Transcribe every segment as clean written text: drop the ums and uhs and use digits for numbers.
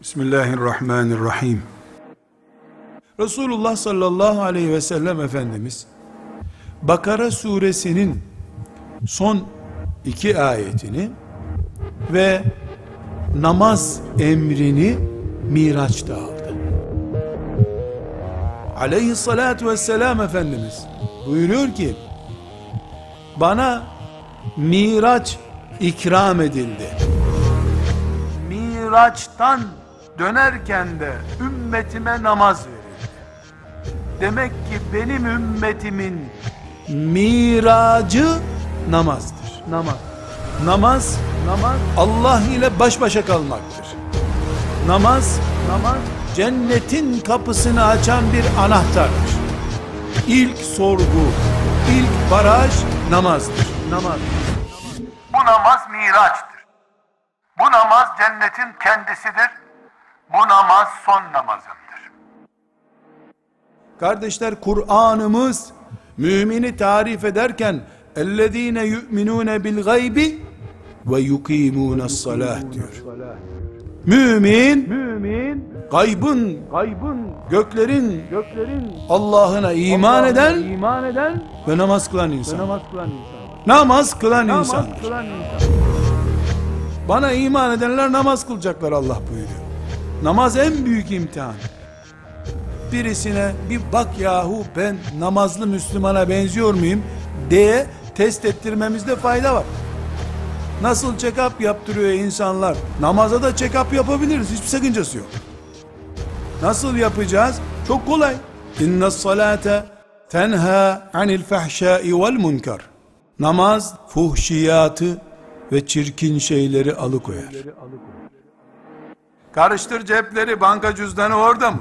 Bismillahirrahmanirrahim. Resulullah sallallahu aleyhi ve sellem Efendimiz Bakara suresinin son 2 ayetini ve namaz emrini Miraç'ta aldı. Aleyhissalatu vesselam Efendimiz buyuruyor ki, bana Miraç ikram edildi. Miraç'tan dönerken de ümmetime namaz verildi. Demek ki benim ümmetimin miracı namazdır. Namaz Allah ile baş başa kalmaktır. Namaz cennetin kapısını açan bir anahtardır. İlk sorgu, ilk baraj namazdır. Bu namaz miraçtır. Bu namaz cennetin kendisidir. Bu namaz son namazımdır. Kardeşler, Kur'an'ımız mümini tarif ederken اَلَّذ۪ينَ يُؤْمِنُونَ بِالْغَيْبِ وَيُقِيمُونَ الصَّلَاةِ diyor. Mümin, gaybın, göklerin Allah'ına iman eden ve namaz kılan insan. Bana iman edenler namaz kılacaklar, Allah buyuruyor. Namaz en büyük imtihan. Birisine bir bak yahu, ben namazlı Müslümana benziyor muyum diye test ettirmemizde fayda var. Nasıl check-up yaptırıyor insanlar, namaza da check-up yapabiliriz, hiçbir sakıncası yok. Nasıl yapacağız? Çok kolay. İnne salate tenha anil fahşai vel munkar. Namaz fuhşiyatı ve çirkin şeyleri alıkoyar. Karıştır cepleri, banka cüzdanı orada mı?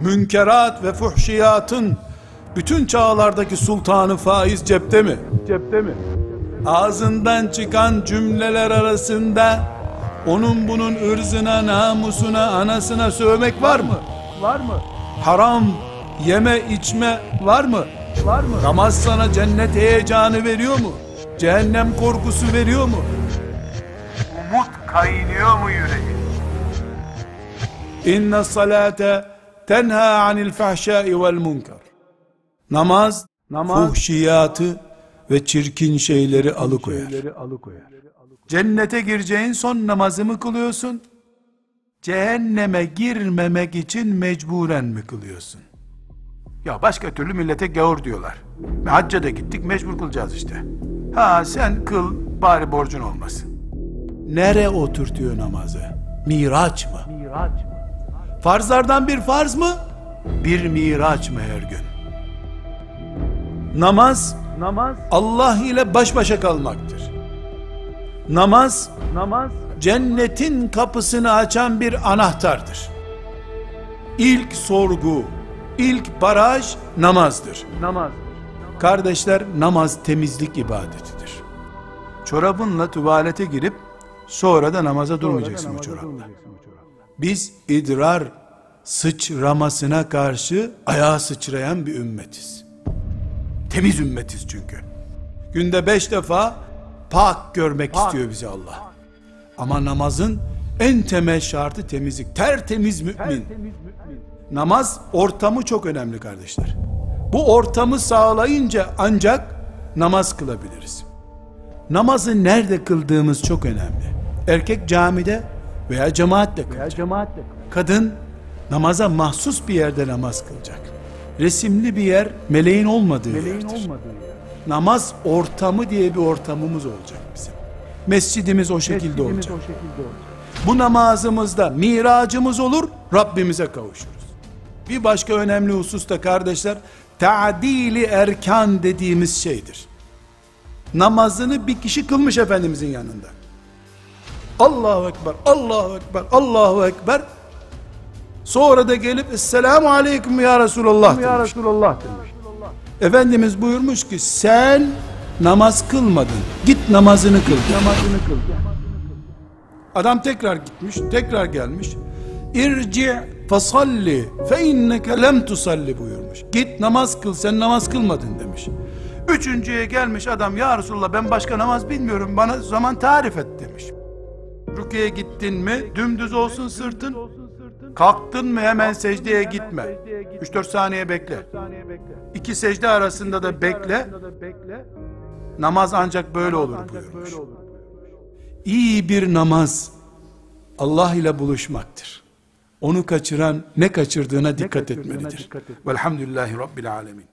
Münkerat ve fuhşiyatın bütün çağlardaki sultanı faiz cepte mi? Ağzından çıkan cümleler arasında onun bunun ırzına, namusuna, anasına sövmek var mı? Haram yeme içme var mı? Namaz sana cennet heyecanı veriyor mu? Cehennem korkusu veriyor mu? Umut kaynıyor mu yüreği? İnne salate tenha anil fahşai vel munkar. Namaz fuhşiyatı ve çirkin şeyleri alıkoyar. Cennete gireceğin son namazı mı kılıyorsun? Cehenneme girmemek için mecburen mi kılıyorsun? Ya başka türlü millete gavur diyorlar. Hacca da gittik, mecbur kılacağız işte. Ha sen kıl, bari borcun olmasın. Nereye oturtuyor namazı? Miraç mı? Farzlardan bir farz mı? Bir miraç mı her gün? Namaz Allah ile baş başa kalmaktır. Namaz cennetin kapısını açan bir anahtardır. İlk sorgu, ilk baraj namazdır. Kardeşler, namaz temizlik ibadetidir. Çorabınla tuvalete girip sonra da namaza durmayacaksın o çorapla. Biz idrar sıçramasına karşı ayağa sıçrayan bir ümmetiz. Temiz ümmetiz çünkü. Günde 5 defa pak görmek istiyor bizi Allah. Ama namazın en temel şartı temizlik. Tertemiz mümin. Namaz ortamı çok önemli kardeşler. Bu ortamı sağlayınca ancak namaz kılabiliriz. Namazı nerede kıldığımız çok önemli. Erkek camide veya cemaatle kılacak. Kadın namaza mahsus bir yerde namaz kılacak. Resimli bir yer, meleğin olmadığı yerdir. Namaz ortamı diye bir ortamımız olacak bizim. Mescidimiz o şekilde olacak. Bu namazımızda miracımız olur, Rabbimize kavuşuruz. Bir başka önemli husus da kardeşler, ta'dili erkan dediğimiz şeydir. Namazını bir kişi kılmış Efendimizin yanında. Allahu Ekber. Sonra da gelip Esselamu Aleyküm Ya Resulallah demiş. Efendimiz buyurmuş ki, sen namaz kılmadın, git namazını kıl. Adam tekrar gitmiş, tekrar gelmiş. İrci fasalli fe inneke lem tusalli buyurmuş. Git namaz kıl, sen namaz kılmadın demiş. Üçüncüye gelmiş adam, Ya Resulallah ben başka namaz bilmiyorum, bana zaman tarif et demiş. Rüküye gittin mi dümdüz olsun sırtın, kalktın mı hemen secdeye gitme. 3-4 saniye bekle. İki secde arasında da bekle. Namaz ancak böyle olur buyurmuş. İyi bir namaz Allah ile buluşmaktır. Onu kaçıran ne kaçırdığına dikkat etmelidir. Velhamdülillahi Rabbil Alemin.